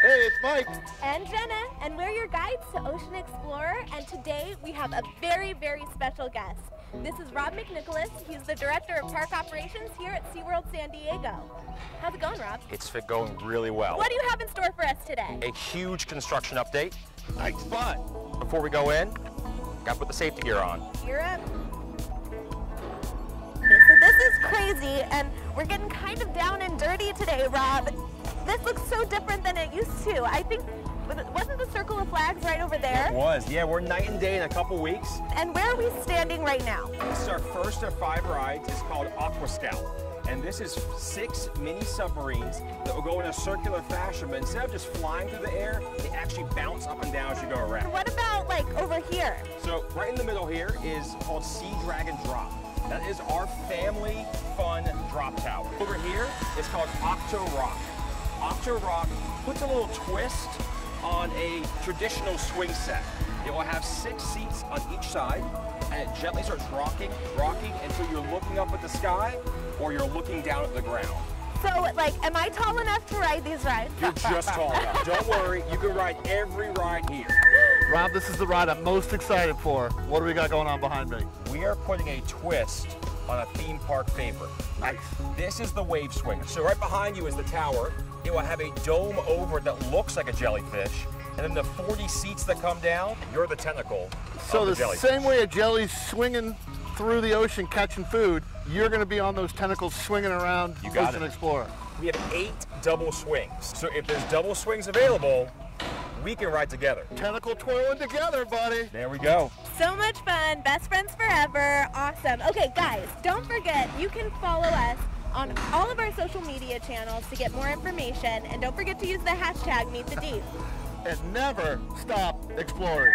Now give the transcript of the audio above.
Hey, it's Mike. And Jenna, and we're your guides to Ocean Explorer, and today we have a very, very special guest. This is Rob McNicholas. He's the Director of Park Operations here at SeaWorld San Diego. How's it going, Rob? It's going really well. What do you have in store for us today? A huge construction update. Nice. But before we go in, gotta put the safety gear on. Gear up. Okay, so this is crazy, and we're getting kind of down and dirty today, Rob. This looks so different than it used to. I think, wasn't the circle of flags right over there? It was, yeah, we're night and day in a couple weeks. And where are we standing right now? This is our first of 5 rides. It's called Aqua Scout. And this is 6 mini submarines that will go in a circular fashion, but instead of just flying through the air, they actually bounce up and down as you go around. And what about like over here? So right in the middle here is called Sea Dragon Drop. That is our family fun drop tower. Over here, it's called Octo Rock. Octo Rock puts a little twist on a traditional swing set. It will have 6 seats on each side, and it gently starts rocking until you're looking up at the sky or you're looking down at the ground. So, like, am I tall enough to ride these rides? You're just tall enough. Don't worry, you can ride every ride here. Rob, this is the ride I'm most excited for. What do we got going on behind me? We are putting a twist on a theme park favorite. Nice. This is the wave swinger. So right behind you is the tower. It will have a dome over that looks like a jellyfish, and then the 40 seats that come down, you're the tentacle. So the same way a jelly's swinging through the ocean catching food, you're going to be on those tentacles swinging around Ocean Explorer. We have 8 double swings. So if there's double swings available, we can ride together. Tentacle twirling together, buddy. There we go. So much fun. Best friends forever. Awesome. Okay, guys, don't forget, you can follow us on all of our social media channels to get more information. And don't forget to use the hashtag Meet The Deep. And never stop exploring.